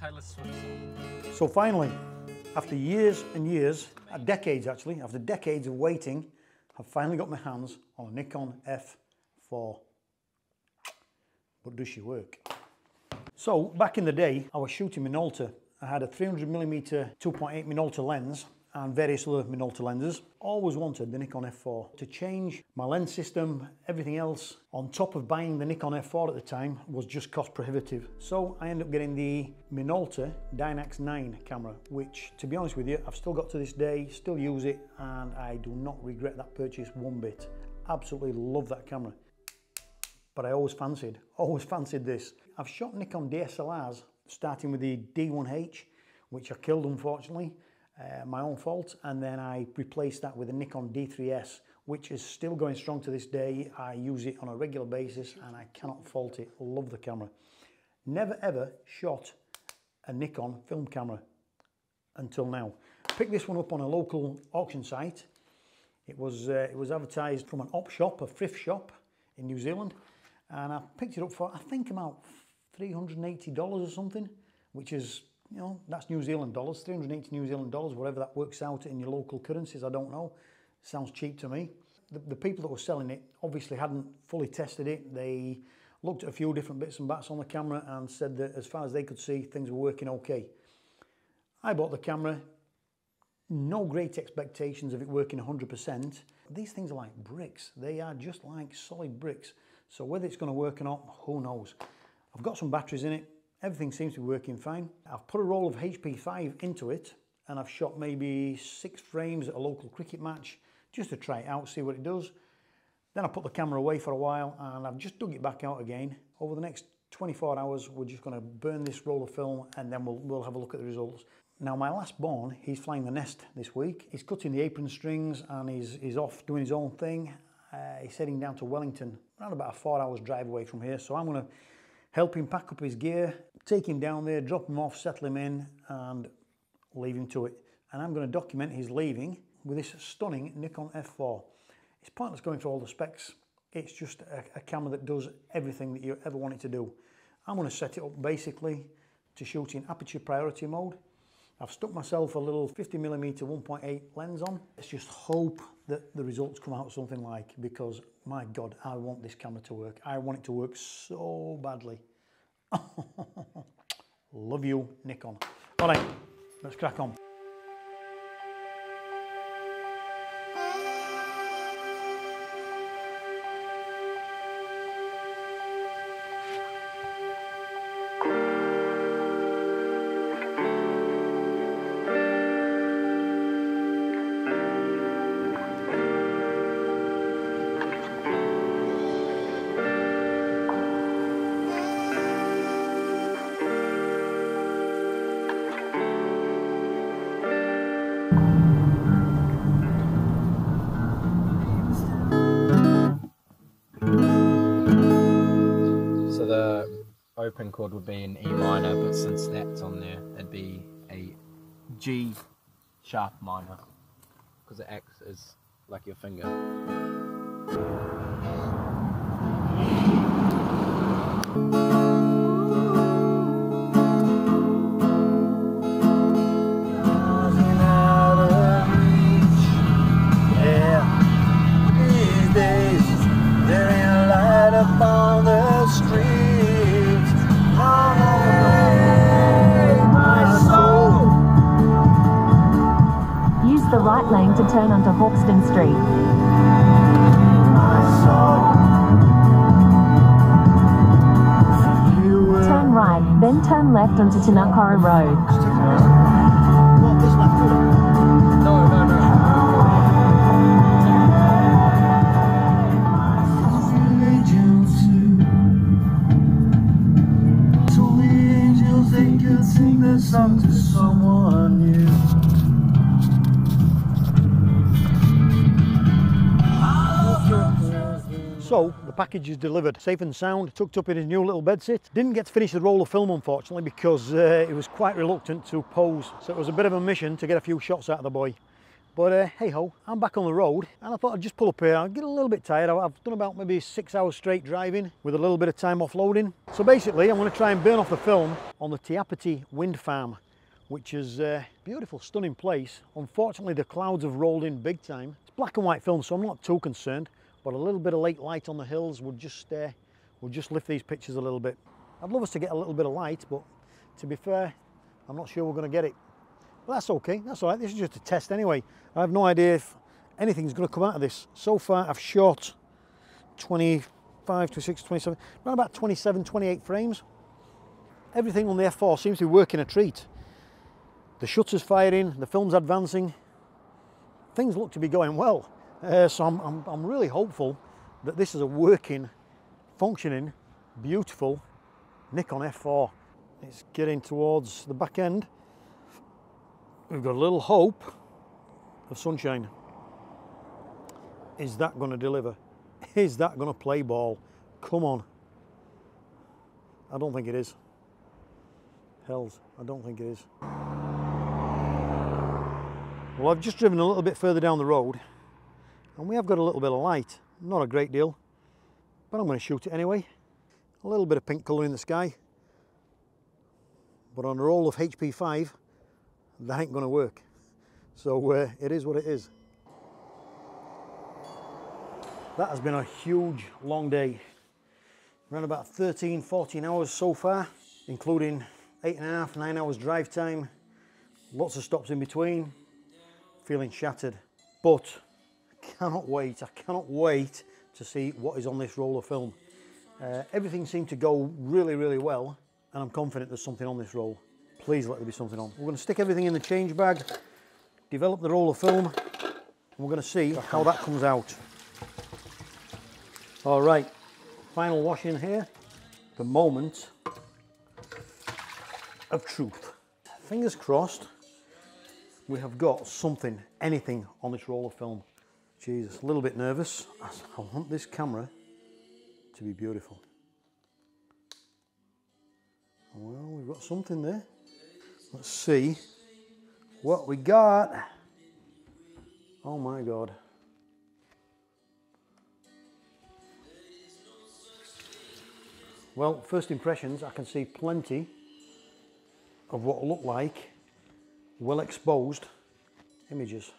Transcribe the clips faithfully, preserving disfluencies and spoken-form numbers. Taylor swimsuit. So finally, after years and years, decades actually, after decades of waiting, I've finally got my hands on a Nikon F four. But does she work? So back in the day, I was shooting Minolta. I had a three hundred millimeter two point eight Minolta lens and various other Minolta lenses. Always wanted the Nikon F four. To change my lens system, everything else, on top of buying the Nikon F four at the time, was just cost prohibitive. So I ended up getting the Minolta Dynax nine camera, which, to be honest with you, I've still got to this day, still use it, and I do not regret that purchase one bit. Absolutely love that camera. But I always fancied, always fancied this. I've shot Nikon D S L Rs, starting with the D one H, which I killed, unfortunately. Uh, my own fault, and then I replaced that with a Nikon D three S, which is still going strong to this day. I use it on a regular basis and I cannot fault it. Love the camera. Never ever shot a Nikon film camera until now. Picked this one up on a local auction site. It was, uh, it was advertised from an op shop, a thrift shop in New Zealand, and I picked it up for, I think, about three hundred and eighty dollars or something, which is, you know, that's New Zealand dollars, three hundred and eighty New Zealand dollars, whatever that works out in your local currencies, I don't know. Sounds cheap to me. The, the people that were selling it obviously hadn't fully tested it. They looked at a few different bits and bats on the camera and said that as far as they could see, things were working okay. I bought the camera, no great expectations of it working one hundred percent. These things are like bricks. They are just like solid bricks. So whether it's going to work or not, who knows? I've got some batteries in it. Everything seems to be working fine. I've put a roll of H P five into it and I've shot maybe six frames at a local cricket match just to try it out, see what it does. Then I put the camera away for a while and I've just dug it back out again. Over the next twenty-four hours, we're just going to burn this roll of film and then we'll, we'll have a look at the results. Now, my last born, he's flying the nest this week. He's cutting the apron strings and he's, he's off doing his own thing. Uh, he's heading down to Wellington, around about a four hours drive away from here. So I'm going to help him pack up his gear, take him down there, drop him off, settle him in, and leave him to it. And I'm going to document his leaving with this stunning Nikon F four. It's pointless going through all the specs. It's just a, a camera that does everything that you ever want it to do. I'm going to set it up basically to shoot in aperture priority mode. I've stuck myself a little fifty millimeter one point eight lens on. Let's just hope that the results come out something like, because my God, I want this camera to work. I want it to work so badly. Love you, Nikon. All right, let's crack on. Open chord would be an E minor, but since that's on there, it'd be a G sharp minor, because it acts as like your finger. Lane to turn onto Hawkston Street. Turn right, then turn left onto Tanakora Road. No, no, no. Two angels, they could sing this song to someone new. So the package is delivered, safe and sound, tucked up in his new little bed sit. Didn't get to finish the roll of film, unfortunately, because uh, he was quite reluctant to pose. So it was a bit of a mission to get a few shots out of the boy. But uh, hey ho, I'm back on the road and I thought I'd just pull up here. I get a little bit tired. I've done about maybe six hours straight driving with a little bit of time offloading. So basically I'm going to try and burn off the film on the Tiapati wind farm, which is a beautiful, stunning place. Unfortunately the clouds have rolled in big time. It's black and white film so I'm not too concerned, but a little bit of late light on the hills would just, uh, would just lift these pictures a little bit. I'd love us to get a little bit of light, but to be fair, I'm not sure we're going to get it. But that's okay, that's all right, this is just a test anyway. I have no idea if anything's going to come out of this. So far I've shot twenty-five, twenty-six, twenty-seven, around about twenty-seven, twenty-eight frames. Everything on the F four seems to be working a treat. The shutter's firing, the film's advancing. Things look to be going well. Uh, so I'm, I'm, I'm really hopeful that this is a working, functioning, beautiful Nikon F four. It's getting towards the back end. We've got a little hope of sunshine. Is that going to deliver? Is that going to play ball? Come on. I don't think it is. Hells, I don't think it is. Well, I've just driven a little bit further down the road and we have got a little bit of light. Not a great deal, but I'm going to shoot it anyway. A little bit of pink colour in the sky. But on a roll of H P five, that ain't going to work. So uh, it is what it is. That has been a huge, long day. Around about thirteen, fourteen hours so far, including eight and a half, nine hours drive time. Lots of stops in between. Feeling shattered. But I cannot wait. I cannot wait to see what is on this roll of film. Uh, everything seemed to go really, really well. And I'm confident there's something on this roll. Please let there be something on. We're going to stick everything in the change bag, develop the roll of film, and we're going to see how that comes out. All right, final wash in here. The moment of truth. Fingers crossed, we have got something, anything on this roll of film. Jesus, a little bit nervous. I want this camera to be beautiful. Well, we've got something there. Let's see what we got. Oh my God. Well, first impressions, I can see plenty of what look like well exposed images.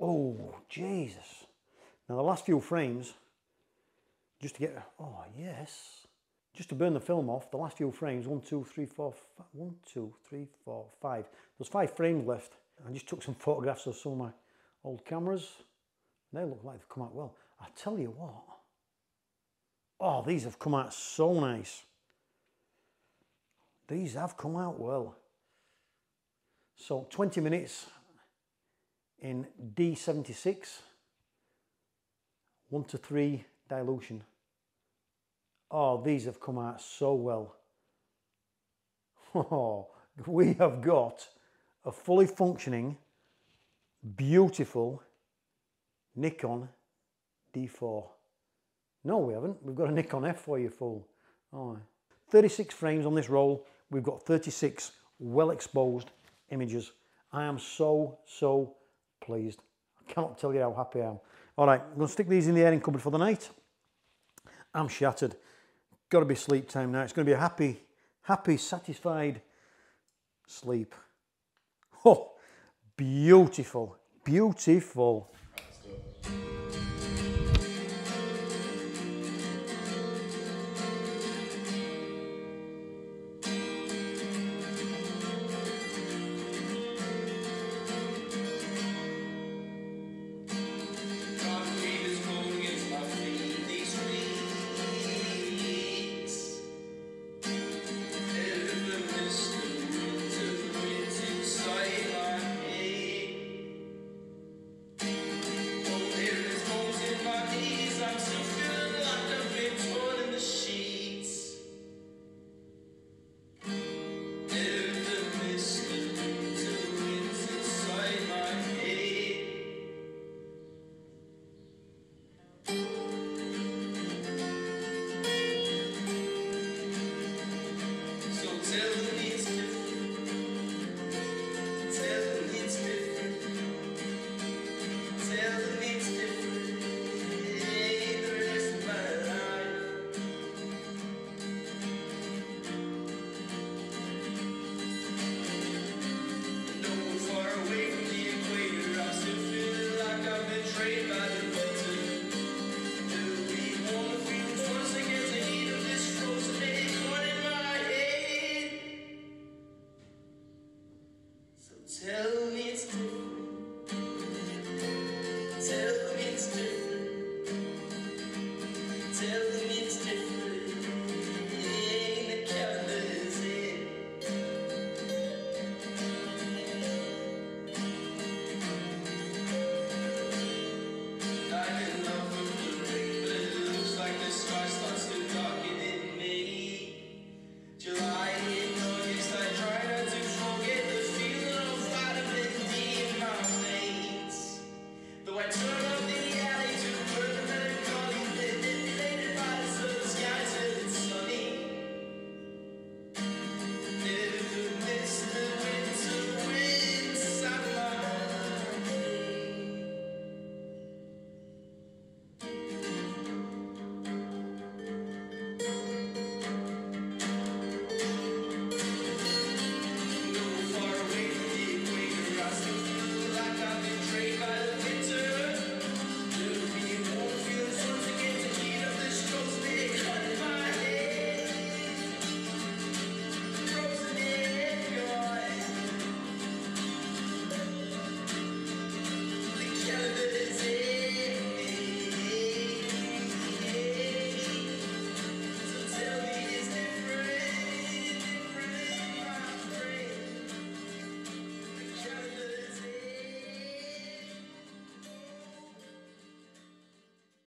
Oh, Jesus. Now the last few frames, just to get, oh yes. Just to burn the film off, the last few frames, one, two, three, four, five, one, two, three, four, five. There's five frames left. I just took some photographs of some of my old cameras. They look like they've come out well. I tell you what. Oh, these have come out so nice. These have come out well. So twenty minutes in D seventy-six, one to three dilution. Oh, these have come out so well. Oh, we have got a fully functioning, beautiful Nikon D four. No, we haven't. We've got a Nikon F four, you fool. Oh. thirty-six frames on this roll. We've got thirty-six well-exposed images. I am so, so pleased. I cannot tell you how happy I am. All right, I'm going to stick these in the airing cupboard for the night. I'm shattered. Got to be sleep time now. It's going to be a happy, happy, satisfied sleep. Oh, beautiful, beautiful.